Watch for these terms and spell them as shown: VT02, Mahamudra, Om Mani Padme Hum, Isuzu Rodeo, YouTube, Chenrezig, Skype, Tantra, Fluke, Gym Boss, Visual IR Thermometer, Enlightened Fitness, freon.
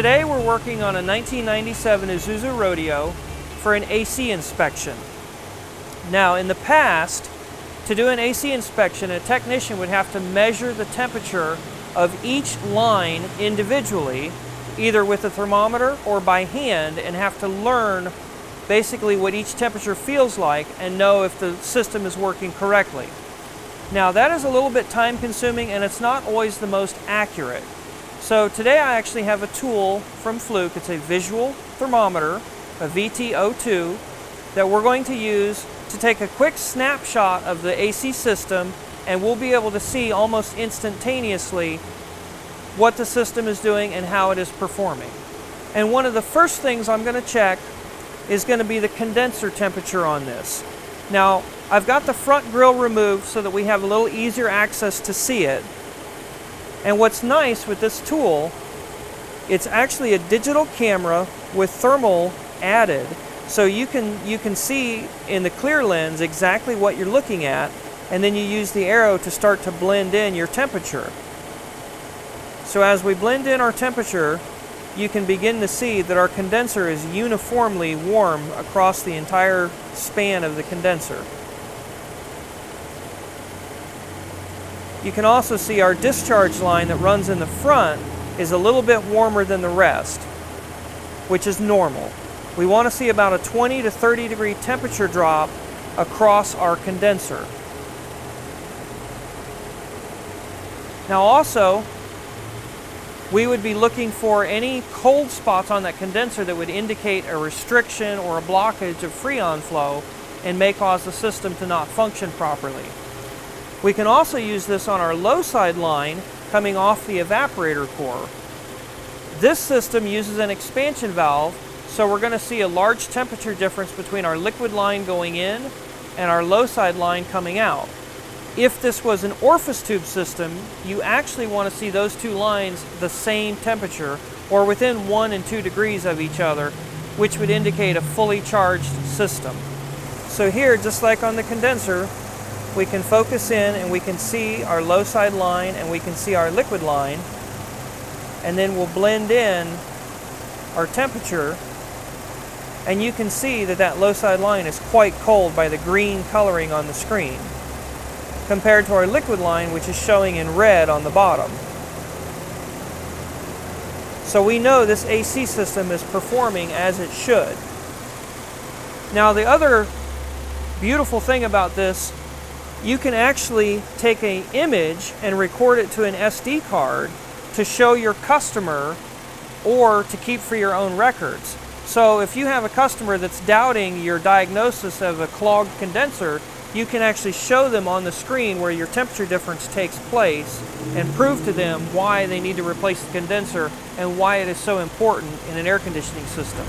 Today we're working on a 1997 Isuzu Rodeo for an AC inspection. Now in the past, to do an AC inspection, a technician would have to measure the temperature of each line individually, either with a thermometer or by hand, and have to learn basically what each temperature feels like and know if the system is working correctly. Now that is a little bit time consuming and it's not always the most accurate. So today I actually have a tool from Fluke. It's a visual thermometer, a VT02, that we're going to use to take a quick snapshot of the AC system, and we'll be able to see almost instantaneously what the system is doing and how it is performing. And one of the first things I'm going to check is going to be the condenser temperature on this. Now I've got the front grill removed so that we have a little easier access to see it. And what's nice with this tool, it's actually a digital camera with thermal added. So you can see in the clear lens exactly what you're looking at, and then you use the arrow to start to blend in your temperature. So as we blend in our temperature, you can begin to see that our condenser is uniformly warm across the entire span of the condenser. You can also see our discharge line that runs in the front is a little bit warmer than the rest, which is normal. We want to see about a 20 to 30 degree temperature drop across our condenser. Now also, we would be looking for any cold spots on that condenser that would indicate a restriction or a blockage of freon flow and may cause the system to not function properly. We can also use this on our low side line coming off the evaporator core. This system uses an expansion valve, so we're going to see a large temperature difference between our liquid line going in and our low side line coming out. If this was an orifice tube system, you actually want to see those two lines the same temperature, or within 1 and 2 degrees of each other, which would indicate a fully charged system. So here, just like on the condenser, we can focus in and we can see our low side line and we can see our liquid line, and then we'll blend in our temperature, and you can see that that low side line is quite cold by the green coloring on the screen, compared to our liquid line, which is showing in red on the bottom. So we know this AC system is performing as it should. Now the other beautiful thing about this, you can actually take an image and record it to an SD card to show your customer or to keep for your own records. So if you have a customer that's doubting your diagnosis of a clogged condenser, you can actually show them on the screen where your temperature difference takes place and prove to them why they need to replace the condenser and why it is so important in an air conditioning system.